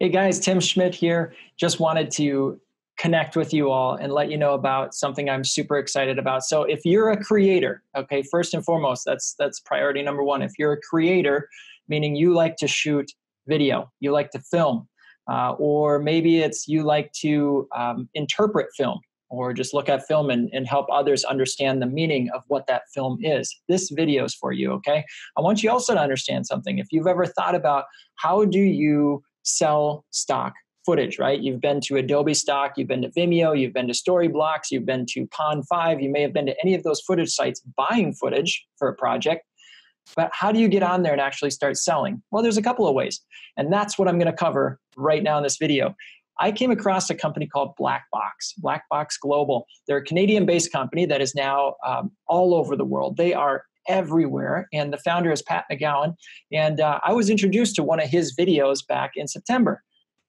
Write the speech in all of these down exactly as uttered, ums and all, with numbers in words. Hey guys, Tim Schmidt here. Just wanted to connect with you all and let you know about something I'm super excited about. So if you're a creator, okay, first and foremost, that's that's priority number one. If you're a creator, meaning you like to shoot video, you like to film, uh, or maybe it's you like to um, interpret film or just look at film and, and help others understand the meaning of what that film is. This video is for you, okay? I want you also to understand something. If you've ever thought about how do you sell stock footage, right? You've been to Adobe Stock, you've been to Vimeo, you've been to Storyblocks, you've been to Pond five, you may have been to any of those footage sites buying footage for a project. But how do you get on there and actually start selling? Well, there's a couple of ways. And that's what I'm going to cover right now in this video. I came across a company called BlackBox, BlackBox Global. They're a Canadian-based company that is now um, all over the world. They are everywhere. And the founder is Pat McGowan. And uh, I was introduced to one of his videos back in September.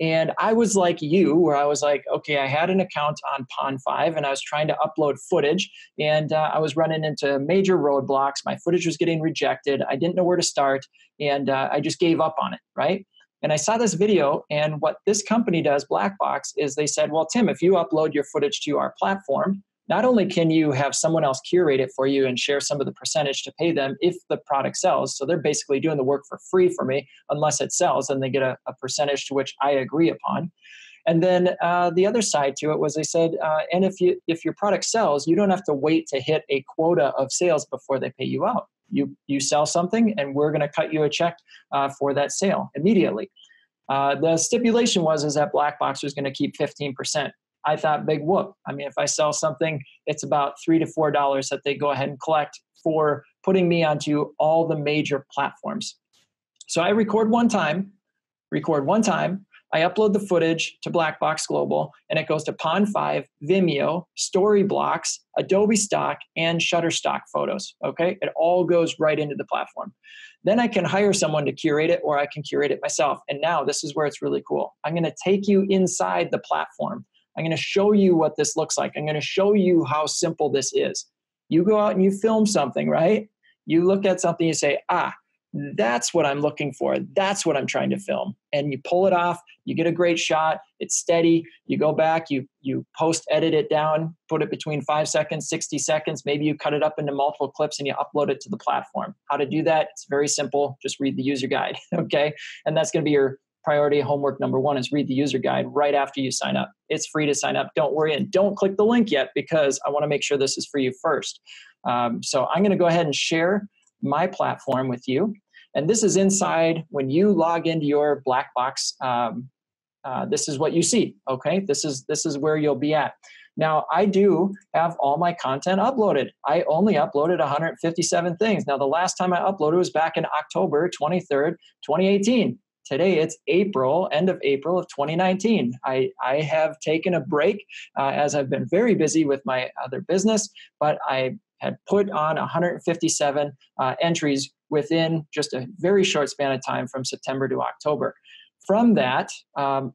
And I was like you, where I was like, okay, I had an account on Pond five and I was trying to upload footage and uh, I was running into major roadblocks. My footage was getting rejected. I didn't know where to start and uh, I just gave up on it, right? And I saw this video, and what this company does, BlackBox, is they said, well, Tim, if you upload your footage to our platform, not only can you have someone else curate it for you and share some of the percentage to pay them if the product sells, so they're basically doing the work for free for me, unless it sells, and they get a, a percentage to which I agree upon. And then uh, the other side to it was they said, uh, and if you if your product sells, you don't have to wait to hit a quota of sales before they pay you out. You, you sell something, and we're going to cut you a check uh, for that sale immediately. Uh, the stipulation was is that BlackBox was going to keep fifteen percent. I thought, big whoop. I mean, if I sell something, it's about three to four dollars that they go ahead and collect for putting me onto all the major platforms. So I record one time, record one time, I upload the footage to BlackBox Global, and it goes to Pond five, Vimeo, Storyblocks, Adobe Stock, and Shutterstock photos, okay? It all goes right into the platform. Then I can hire someone to curate it, or I can curate it myself. And now this is where it's really cool. I'm gonna take you inside the platform. I'm going to show you what this looks like. I'm going to show you how simple this is. You go out and you film something, right? You look at something, you say, ah, that's what I'm looking for. That's what I'm trying to film. And you pull it off. You get a great shot. It's steady. You go back. You, you post-edit it down, put it between five seconds, sixty seconds. Maybe you cut it up into multiple clips and you upload it to the platform. How to do that? It's very simple. Just read the user guide, okay? And that's going to be your priority homework number one is read the user guide right after you sign up. It's free to sign up. Don't worry, and don't click the link yet because I want to make sure this is for you first. Um, so I'm going to go ahead and share my platform with you. And this is inside when you log into your BlackBox. Um, uh, this is what you see. Okay, this is this is where you'll be at. Now, I do have all my content uploaded. I only uploaded one hundred fifty-seven things. Now, the last time I uploaded was back in October twenty-third, twenty eighteen. Today, it's April, end of April of twenty nineteen. I, I have taken a break uh, as I've been very busy with my other business, but I had put on one hundred fifty-seven uh, entries within just a very short span of time from September to October. From that, um,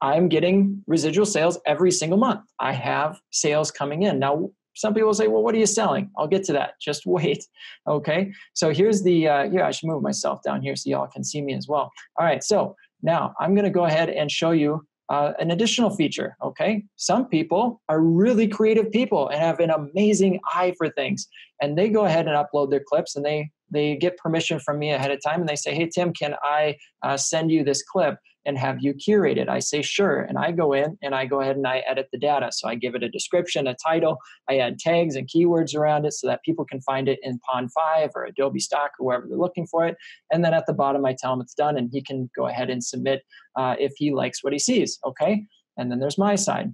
I'm getting residual sales every single month. I have sales coming in. Now, some people say, well, what are you selling? I'll get to that. Just wait. Okay. So here's the, uh, yeah, I should move myself down here so y'all can see me as well. All right. So now I'm going to go ahead and show you uh, an additional feature. Okay. Some people are really creative people and have an amazing eye for things. And they go ahead and upload their clips and they, they get permission from me ahead of time. And they say, hey, Tim, can I uh, send you this clip and have you curate it? I say, sure. And I go in and I go ahead and I edit the data. So I give it a description, a title. I add tags and keywords around it so that people can find it in Pond five or Adobe Stock or wherever they're looking for it. And then at the bottom, I tell him it's done and he can go ahead and submit uh, if he likes what he sees. Okay. And then there's my side.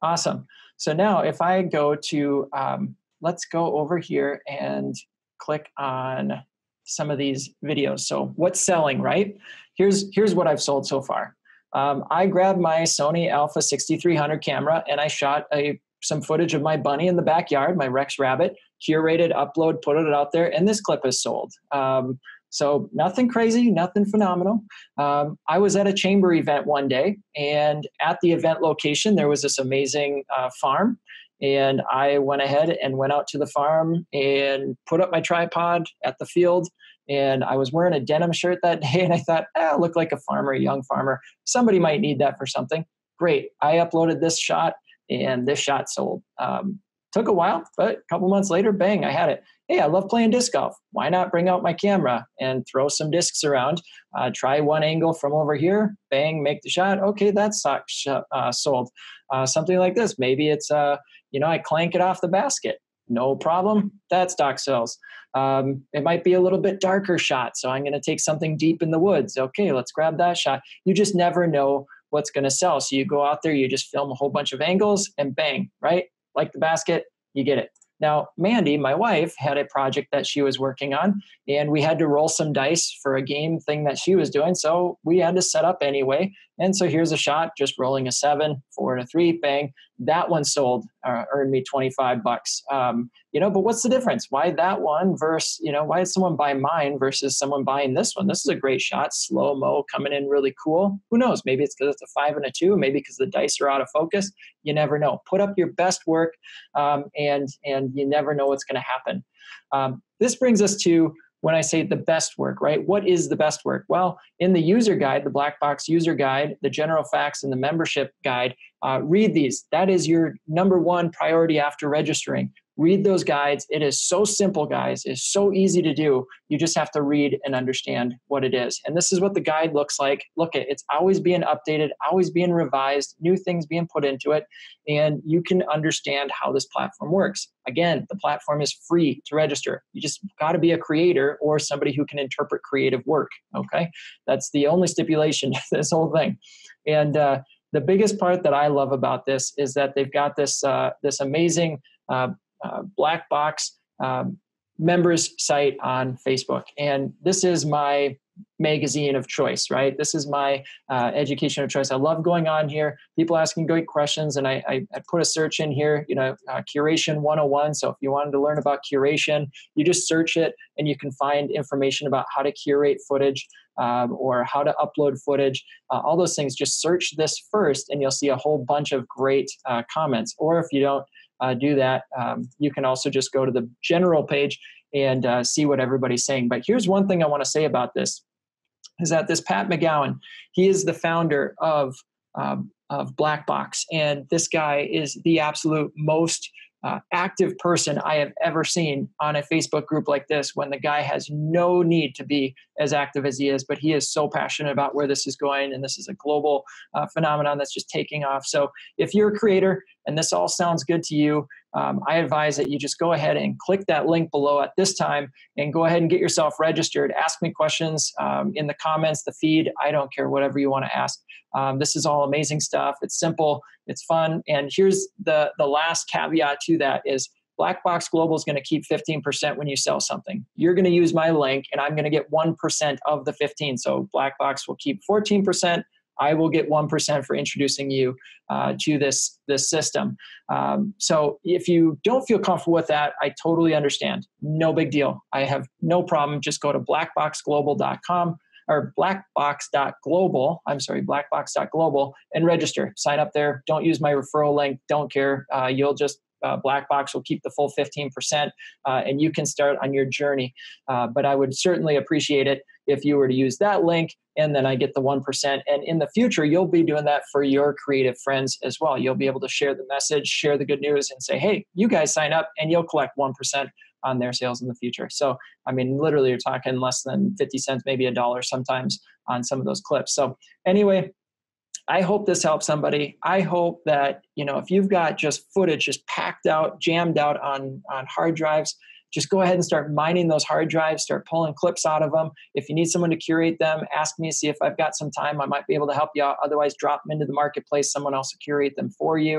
Awesome. So now if I go to, um, let's go over here and click on some of these videos. So what's selling, right? Here's, here's what I've sold so far. Um, I grabbed my Sony Alpha sixty-three hundred camera and I shot a, some footage of my bunny in the backyard, my Rex Rabbit, curated, upload, put it out there, and this clip is sold. Um, so nothing crazy, nothing phenomenal. Um, I was at a chamber event one day, and at the event location, there was this amazing uh, farm. And I went ahead and went out to the farm and put up my tripod at the field And I was wearing a denim shirt that day, and I thought, ah, I look like a farmer, a young farmer. Somebody might need that for something. Great. I uploaded this shot, and this shot sold. Um, took a while, but a couple months later, bang, I had it. Hey, I love playing disc golf. Why not bring out my camera and throw some discs around? Uh, try one angle from over here. Bang, make the shot. Okay, that's uh, sold. Uh, something like this. Maybe it's, uh, you know, I clank it off the basket. No problem. That stock sells. Um, it might be a little bit darker shot, so I'm going to take something deep in the woods. Okay, let's grab that shot. You just never know what's going to sell. So you go out there, you just film a whole bunch of angles, and bang, right? Like the basket, you get it. Now, Mandy, my wife, had a project that she was working on, and we had to roll some dice for a game thing that she was doing, so we had to set up anyway. And so here's a shot, just rolling a seven, four and a three, bang. That one sold, uh, earned me twenty-five bucks. Um, you know, but what's the difference? Why that one versus, you know, why did someone buy mine versus someone buying this one? This is a great shot, slow-mo, coming in really cool. Who knows? Maybe it's because it's a five and a two, maybe because the dice are out of focus. You never know. Put up your best work, um, and, and you never know what's going to happen. Um, this brings us to when I say the best work, right? What is the best work? Well, in the user guide, the BlackBox user guide, the general facts, and the membership guide, uh, read these. That is your number one priority after registering. Read those guides. It is so simple, guys. It's so easy to do. You just have to read and understand what it is. And this is what the guide looks like. Look, at it's always being updated, always being revised, new things being put into it, and you can understand how this platform works. Again, the platform is free to register. You just got to be a creator or somebody who can interpret creative work, okay? That's the only stipulation to this whole thing. And uh, the biggest part that I love about this is that they've got this, uh, this amazing uh, Uh, BlackBox um, members site on Facebook. And this is my magazine of choice, right? This is my uh, education of choice. I love going on here, people asking great questions. And I, I, I put a search in here, you know, uh, curation one oh one. So if you wanted to learn about curation, you just search it and you can find information about how to curate footage um, or how to upload footage, uh, all those things. Just search this first and you'll see a whole bunch of great uh, comments. Or if you don't, Uh, do that. Um, you can also just go to the general page and uh, see what everybody's saying. But here's one thing I want to say about this is that this Pat McGowan, he is the founder of, um, of BlackBox. And this guy is the absolute most uh, active person I have ever seen on a Facebook group like this, when the guy has no need to be as active as he is, but he is so passionate about where this is going. And this is a global uh, phenomenon that's just taking off. So if you're a creator, and this all sounds good to you, um, I advise that you just go ahead and click that link below at this time and go ahead and get yourself registered. Ask me questions um, in the comments, the feed. I don't care, whatever you want to ask. Um, this is all amazing stuff. It's simple. It's fun. And here's the, the last caveat to that is BlackBox Global is going to keep fifteen percent when you sell something. You're going to use my link, and I'm going to get one percent of the fifteen. So BlackBox will keep fourteen percent. I will get one percent for introducing you uh, to this, this system. Um, so if you don't feel comfortable with that, I totally understand. No big deal. I have no problem. Just go to blackbox global dot com or blackbox dot global, I'm sorry, blackbox dot global and register. Sign up there. Don't use my referral link. Don't care. Uh, you'll just Uh, BlackBox will keep the full fifteen percent uh, and you can start on your journey. Uh, but I would certainly appreciate it if you were to use that link, and then I get the one percent. And in the future, you'll be doing that for your creative friends as well. You'll be able to share the message, share the good news, and say, hey, you guys sign up and you'll collect one percent on their sales in the future. So, I mean, literally you're talking less than fifty cents, maybe a dollar sometimes on some of those clips. So anyway, I hope this helps somebody. I hope that, you know, if you've got just footage just packed out, jammed out on, on hard drives, just go ahead and start mining those hard drives, start pulling clips out of them. If you need someone to curate them, ask me, see if I've got some time. I might be able to help you out. Otherwise, drop them into the marketplace. Someone else will curate them for you,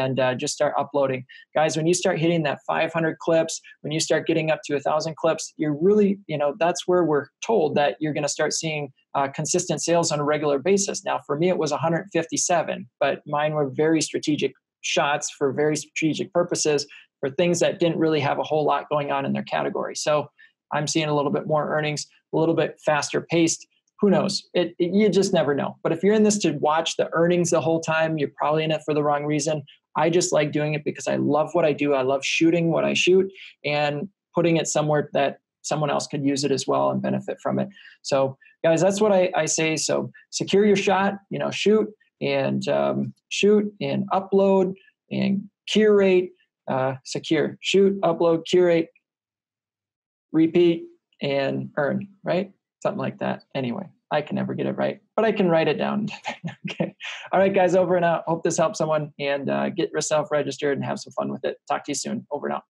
and uh, just start uploading. Guys, when you start hitting that five hundred clips, when you start getting up to one thousand clips, you're really, you know, that's where we're told that you're going to start seeing Uh, consistent sales on a regular basis. Now, for me, it was one hundred fifty-seven, but mine were very strategic shots for very strategic purposes for things that didn't really have a whole lot going on in their category. So I'm seeing a little bit more earnings, a little bit faster paced. Who knows? It, it, you just never know. But if you're in this to watch the earnings the whole time, you're probably in it for the wrong reason. I just like doing it because I love what I do. I love shooting what I shoot and putting it somewhere that someone else could use it as well and benefit from it. So guys, that's what I, I say. So secure your shot, you know, shoot and um, shoot and upload and curate, uh, secure, shoot, upload, curate, repeat, and earn, right? Something like that. Anyway, I can never get it right, but I can write it down. Okay. All right, guys, over and out. Hope this helps someone, and uh, get yourself registered and have some fun with it. Talk to you soon. Over and out.